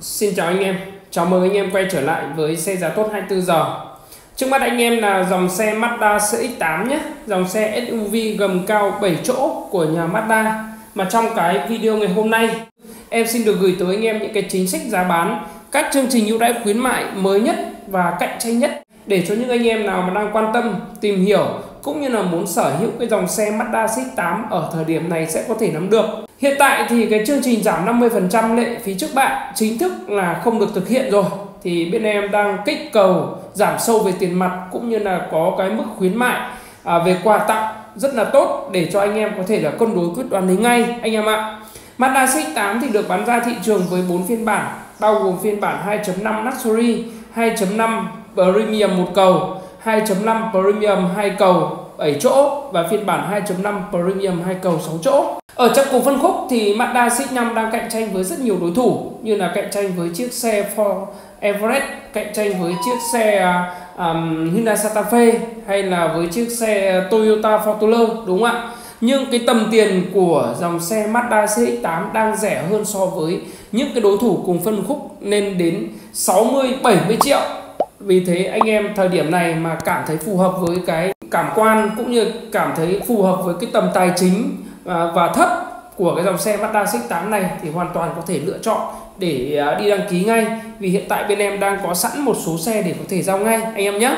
Xin chào anh em, chào mừng anh em quay trở lại với xe giá tốt 24 giờ. Trước mắt anh em là dòng xe Mazda CX-8 nhé, dòng xe SUV gầm cao 7 chỗ của nhà Mazda. Mà trong cái video ngày hôm nay, em xin được gửi tới anh em những cái chính sách giá bán, các chương trình ưu đãi khuyến mại mới nhất và cạnh tranh nhất để cho những anh em nào mà đang quan tâm, tìm hiểu cũng như là muốn sở hữu cái dòng xe Mazda CX-8 ở thời điểm này sẽ có thể nắm được. Hiện tại thì cái chương trình giảm 50% lệ phí trước bạ chính thức là không được thực hiện rồi. Thì bên em đang kích cầu giảm sâu về tiền mặt cũng như là có cái mức khuyến mại về quà tặng rất là tốt để cho anh em có thể là cân đối quyết đoán lấy ngay anh em ạ. Mazda CX-8 thì được bán ra thị trường với 4 phiên bản, bao gồm phiên bản 2.5 Luxury, 2.5 Premium 1 cầu, 2.5 Premium 2 cầu 7 chỗ và phiên bản 2.5 Premium 2 cầu 6 chỗ. Ở trong cùng phân khúc thì Mazda CX-5 đang cạnh tranh với rất nhiều đối thủ, như là cạnh tranh với chiếc xe Ford Everest, cạnh tranh với chiếc xe Hyundai Santa Fe hay là với chiếc xe Toyota Fortuner, đúng không ạ? Nhưng cái tầm tiền của dòng xe Mazda CX-8 đang rẻ hơn so với những cái đối thủ cùng phân khúc lên đến 60-70 triệu. Vì thế anh em thời điểm này mà cảm thấy phù hợp với cái cảm quan cũng như cảm thấy phù hợp với cái tầm tài chính và thấp của cái dòng xe Mazda CX-8 này thì hoàn toàn có thể lựa chọn để đi đăng ký ngay, vì hiện tại bên em đang có sẵn một số xe để có thể giao ngay anh em nhé.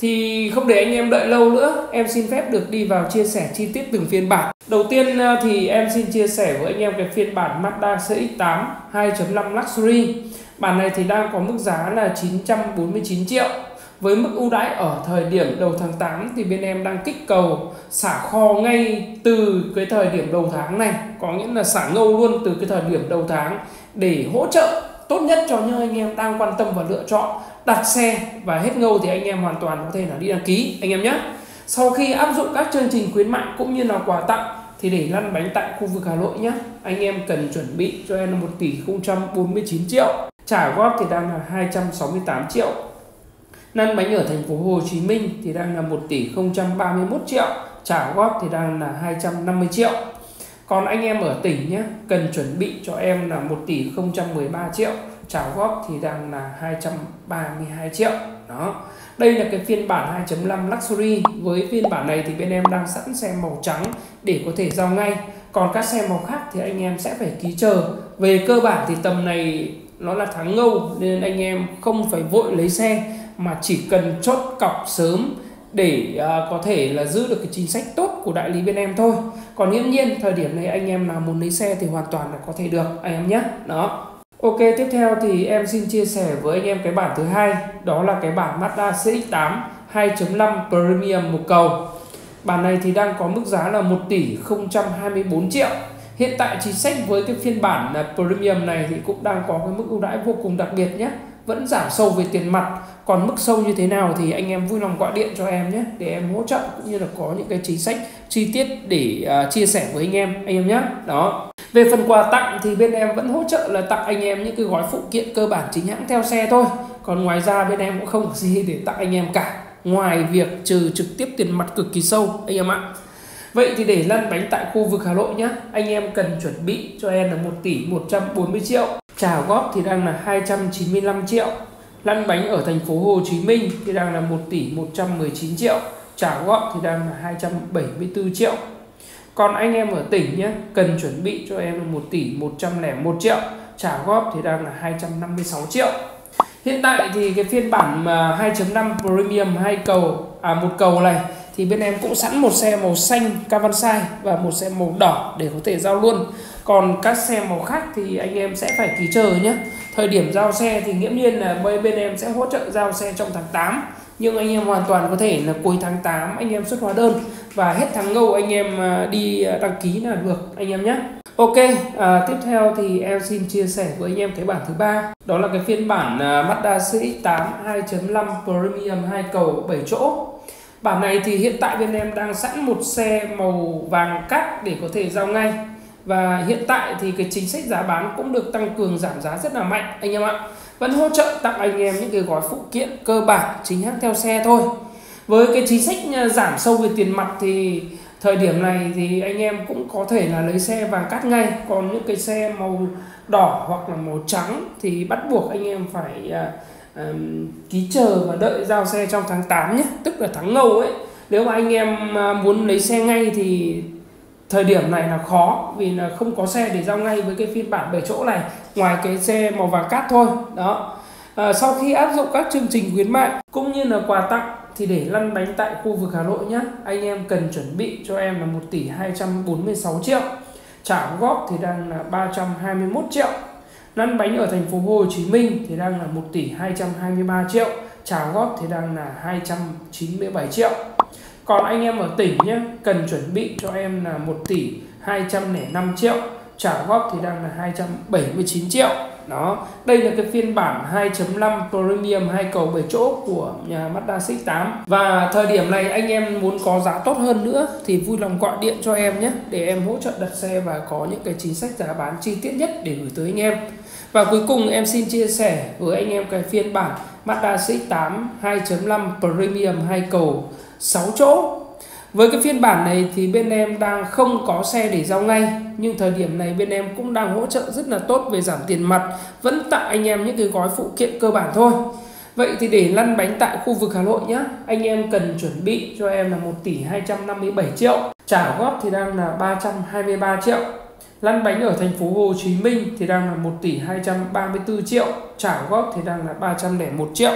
Thì không để anh em đợi lâu nữa, em xin phép được đi vào chia sẻ chi tiết từng phiên bản. Đầu tiên thì em xin chia sẻ với anh em cái phiên bản Mazda CX-8 2.5 Luxury. Bản này thì đang có mức giá là 949 triệu. Với mức ưu đãi ở thời điểm đầu tháng 8 thì bên em đang kích cầu xả kho ngay từ cái thời điểm đầu tháng này, có nghĩa là xả ngâu luôn từ cái thời điểm đầu tháng để hỗ trợ tốt nhất cho những anh em đang quan tâm và lựa chọn đặt xe, và hết ngâu thì anh em hoàn toàn có thể là đi đăng ký anh em nhé. Sau khi áp dụng các chương trình khuyến mại cũng như là quà tặng thì để lăn bánh tại khu vực Hà Nội nhé, anh em cần chuẩn bị cho em 1.049 triệu, trả góp thì đang là 268 triệu. Lăn bánh ở thành phố Hồ Chí Minh thì đang là 1.031 triệu, trả góp thì đang là 250 triệu. Còn anh em ở tỉnh nhé, cần chuẩn bị cho em là 1.013 triệu, trả góp thì đang là 232 triệu. Đó, đây là cái phiên bản 2.5 Luxury. Với phiên bản này thì bên em đang sẵn xe màu trắng để có thể giao ngay. Còn các xe màu khác thì anh em sẽ phải ký chờ. Về cơ bản thì tầm này nó là tháng ngâu nên anh em không phải vội lấy xe, mà chỉ cần chốt cọc sớm để có thể là giữ được cái chính sách tốt của đại lý bên em thôi. Còn nghiễm nhiên thời điểm này anh em nào muốn lấy xe thì hoàn toàn là có thể được anh em nhé. Đó. Ok, tiếp theo thì em xin chia sẻ với anh em cái bản thứ hai, đó là cái bản Mazda CX-8 2.5 Premium 1 cầu. Bản này thì đang có mức giá là 1.024 triệu. Hiện tại chính sách với cái phiên bản Premium này thì cũng đang có cái mức ưu đãi vô cùng đặc biệt nhé, vẫn giảm sâu về tiền mặt. Còn mức sâu như thế nào thì anh em vui lòng gọi điện cho em nhé, để em hỗ trợ cũng như là có những cái chính sách chi tiết để chia sẻ với anh em nhé. Đó. Về phần quà tặng thì bên em vẫn hỗ trợ là tặng anh em những cái gói phụ kiện cơ bản chính hãng theo xe thôi. Còn ngoài ra bên em cũng không có gì để tặng anh em cả, ngoài việc trừ trực tiếp tiền mặt cực kỳ sâu anh em ạ. Vậy thì để lăn bánh tại khu vực Hà Nội nhé, anh em cần chuẩn bị cho em là 1.140 triệu, trả góp thì đang là 295 triệu. Lăn bánh ở thành phố Hồ Chí Minh thì đang là 1.119 triệu, trả góp thì đang là 274 triệu. Còn anh em ở tỉnh nhé, cần chuẩn bị cho em 1.101 triệu, trả góp thì đang là 256 triệu. Hiện tại thì cái phiên bản 2.5 Premium 1 cầu, này thì bên em cũng sẵn một xe màu xanh Cavansai và một xe màu đỏ để có thể giao luôn. Còn các xe màu khác thì anh em sẽ phải ký chờ nhé. Thời điểm giao xe thì nghiễm nhiên là bên em sẽ hỗ trợ giao xe trong tháng 8. Nhưng anh em hoàn toàn có thể là cuối tháng 8 anh em xuất hóa đơn, và hết tháng ngâu anh em đi đăng ký là được anh em nhé. Ok, tiếp theo thì em xin chia sẻ với anh em cái bản thứ ba, đó là cái phiên bản Mazda CX-8 2.5 Premium 2 cầu 7 chỗ. Bản này thì hiện tại bên em đang sẵn một xe màu vàng cát để có thể giao ngay. Và hiện tại thì cái chính sách giá bán cũng được tăng cường giảm giá rất là mạnh anh em ạ. Vẫn hỗ trợ tặng anh em những cái gói phụ kiện cơ bản chính hãng theo xe thôi. Với cái chính sách giảm sâu về tiền mặt thì thời điểm này thì anh em cũng có thể là lấy xe vàng cát ngay. Còn những cái xe màu đỏ hoặc là màu trắng thì bắt buộc anh em phải ký chờ và đợi giao xe trong tháng 8 nhé, tức là tháng Ngâu ấy. Nếu mà anh em muốn lấy xe ngay thì thời điểm này là khó, vì là không có xe để giao ngay với cái phiên bản 7 chỗ này, ngoài cái xe màu vàng cát thôi đó. Sau khi áp dụng các chương trình khuyến mại cũng như là quà tặng thì để lăn bánh tại khu vực Hà Nội nhé, anh em cần chuẩn bị cho em là 1 tỷ 246 triệu, trả góp thì đang là 321 triệu. Lăn bánh ở thành phố Hồ Chí Minh thì đang là 1 tỷ 223 triệu, trả góp thì đang là 297 triệu. Còn anh em ở tỉnh nhé, cần chuẩn bị cho em là 1 tỷ 205 triệu, trả góp thì đang là 279 triệu. Đó, đây là cái phiên bản 2.5 Premium 2 cầu 7 chỗ của nhà Mazda CX-8. Và thời điểm này anh em muốn có giá tốt hơn nữa thì vui lòng gọi điện cho em nhé, để em hỗ trợ đặt xe và có những cái chính sách giá bán chi tiết nhất để gửi tới anh em. Và cuối cùng em xin chia sẻ với anh em cái phiên bản Mazda CX-8 2.5 Premium 2 cầu 6 chỗ. Với cái phiên bản này thì bên em đang không có xe để giao ngay, nhưng thời điểm này bên em cũng đang hỗ trợ rất là tốt về giảm tiền mặt, vẫn tặng anh em những cái gói phụ kiện cơ bản thôi. Vậy thì để lăn bánh tại khu vực Hà Nội nhé, anh em cần chuẩn bị cho em là 1 tỷ 257 triệu, trả góp thì đang là 323 triệu. Lăn bánh ở thành phố Hồ Chí Minh thì đang là 1 tỷ 234 triệu, trả góp thì đang là 301 triệu.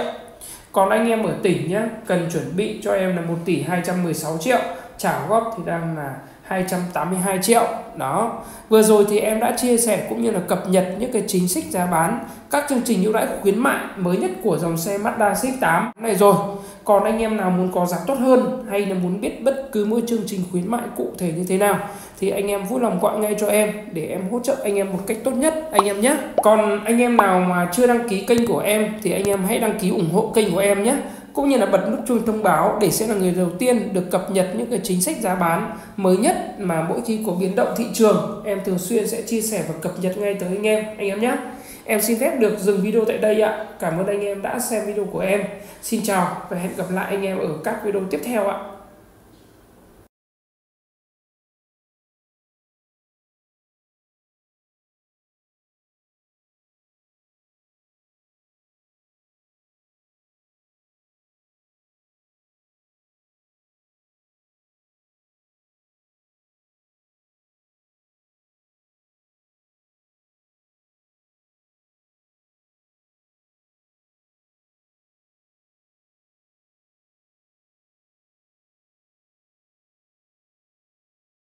Còn anh em ở tỉnh nhé, cần chuẩn bị cho em là 1 tỷ 216 triệu, trả góp thì đang là 282 triệu. Đó, vừa rồi thì em đã chia sẻ cũng như là cập nhật những cái chính sách giá bán, các chương trình ưu đãi khuyến mại mới nhất của dòng xe Mazda CX-8 này rồi. Còn anh em nào muốn có giá tốt hơn hay là muốn biết bất cứ mỗi chương trình khuyến mại cụ thể như thế nào thì anh em vui lòng gọi ngay cho em để em hỗ trợ anh em một cách tốt nhất anh em nhé. Còn anh em nào mà chưa đăng ký kênh của em thì anh em hãy đăng ký ủng hộ kênh của em nhé, cũng như là bật nút chuông thông báo để sẽ là người đầu tiên được cập nhật những cái chính sách giá bán mới nhất mà mỗi khi có biến động thị trường em thường xuyên sẽ chia sẻ và cập nhật ngay tới anh em nhé. Em xin phép được dừng video tại đây ạ. Cảm ơn anh em đã xem video của em. Xin chào và hẹn gặp lại anh em ở các video tiếp theo ạ.